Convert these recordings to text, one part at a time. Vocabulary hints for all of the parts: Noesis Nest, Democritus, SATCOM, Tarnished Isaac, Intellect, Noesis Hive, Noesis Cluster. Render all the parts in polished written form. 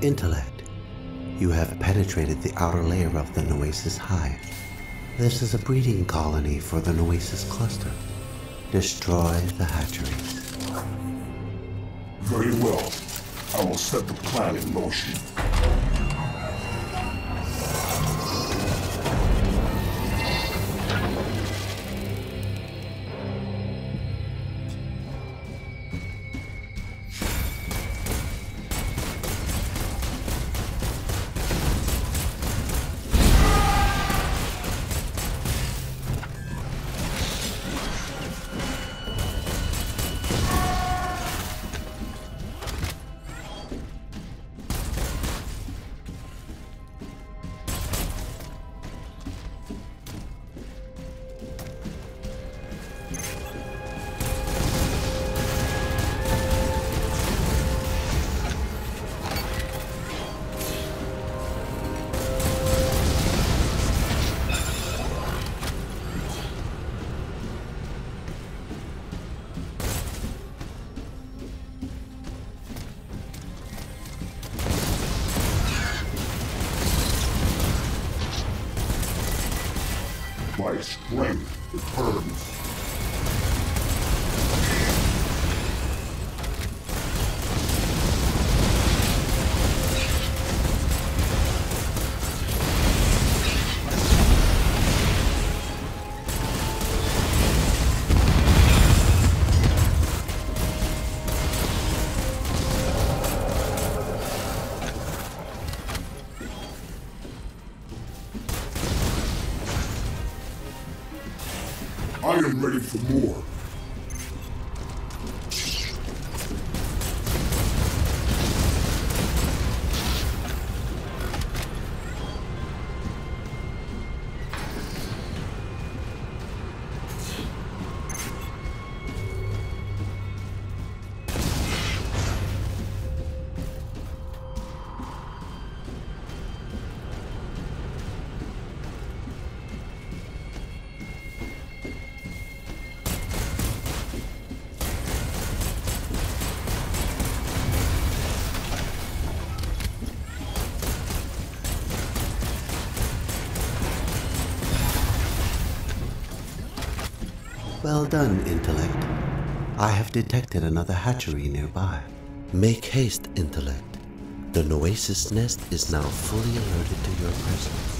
Intellect, you have penetrated the outer layer of the Noesis Hive. This is a breeding colony for the Noesis Cluster. Destroy the hatcheries. Very well. I will set the plan in motion. My strength returns. I am ready for more. Well done, Intellect. I have detected another hatchery nearby. Make haste, Intellect. The Noesis Nest is now fully alerted to your presence.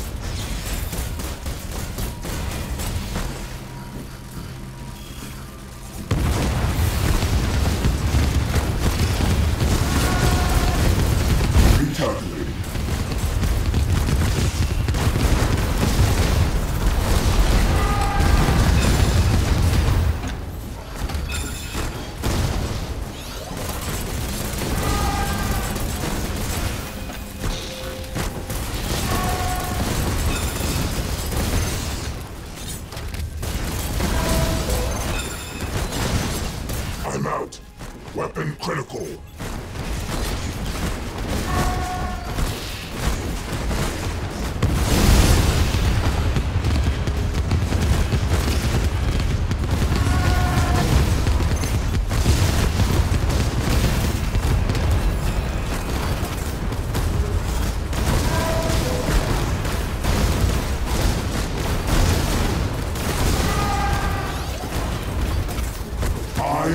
Out. Weapon critical.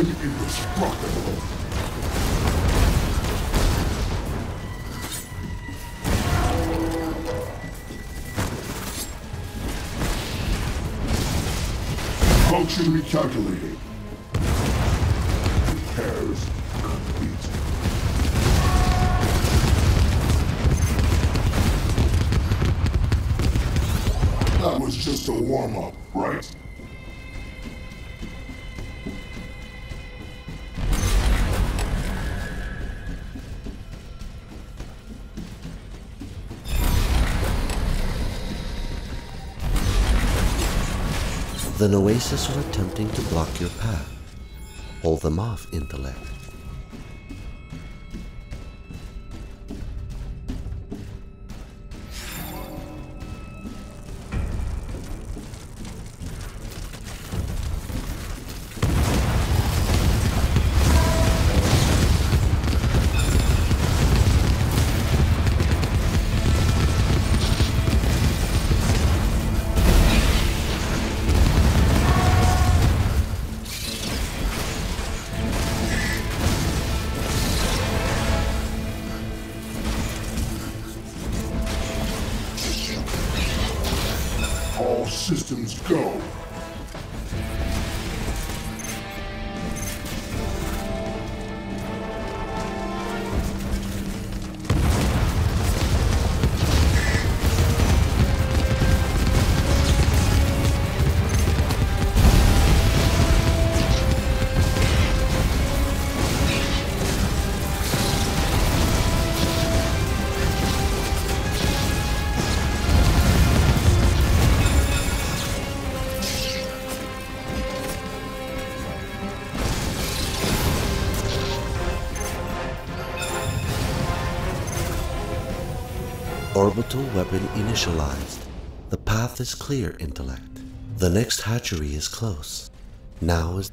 Indestructible. Function recalculated. Repairs complete. That was just a warm-up, right? The Noesis are attempting to block your path. Hold them off, Intellect. systems go. Orbital weapon initialized. The path is clear, Intellect. The next hatchery is close. Now is...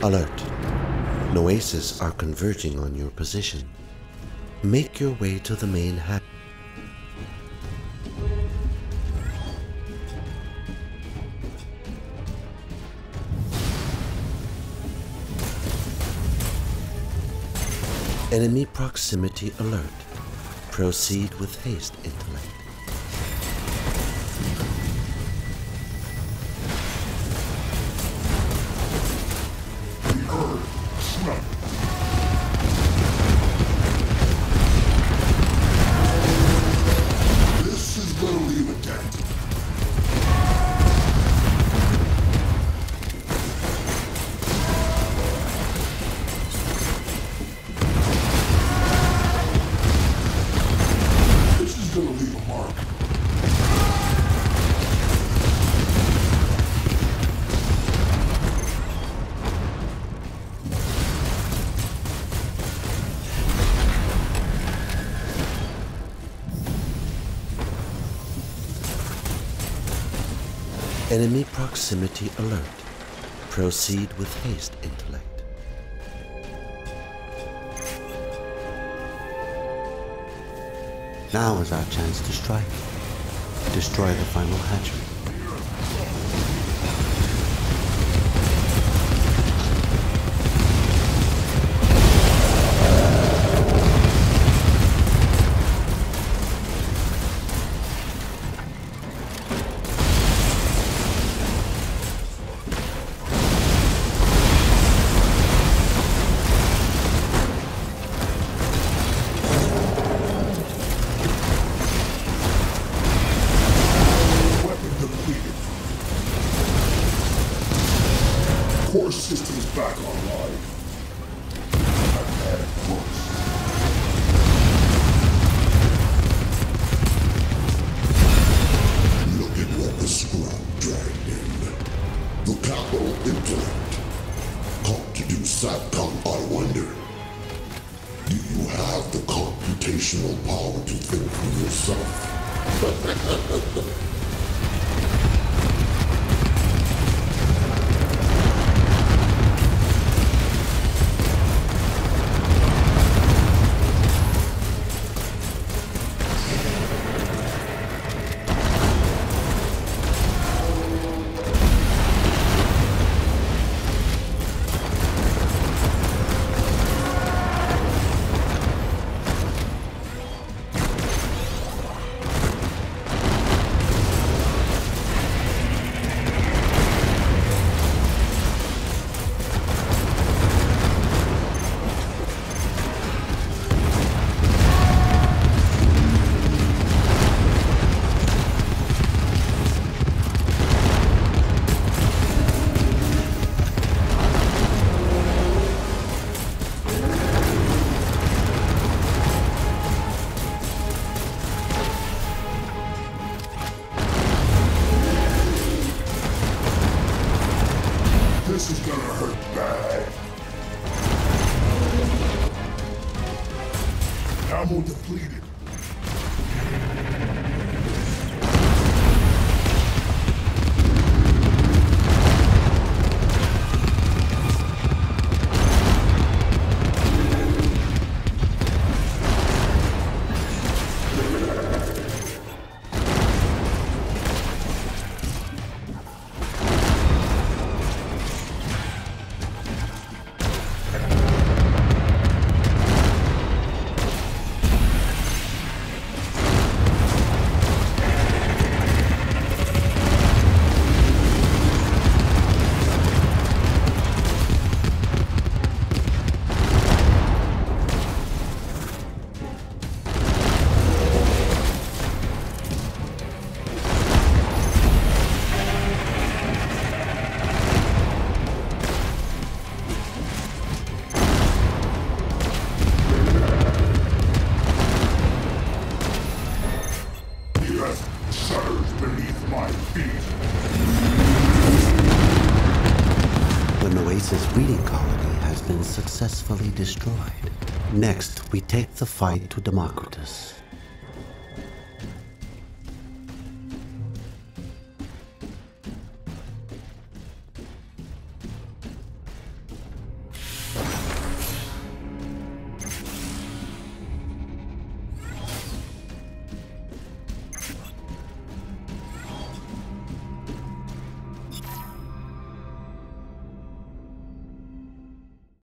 Alert. Noesis are converging on your position. Make your way to the main hatch. Enemy proximity alert. Proceed with haste, Intellect. Enemy proximity alert. Proceed with haste, Intellect. Now is our chance to strike. Destroy the final hatchery. Core systems back online. Magnetic force. Look at what the squad dragged in. The capital Intellect. Caught to do SATCOM, I wonder. Do you have the computational power to think for yourself? Ammo depleted. Destroyed. Next, we take the fight to Democritus.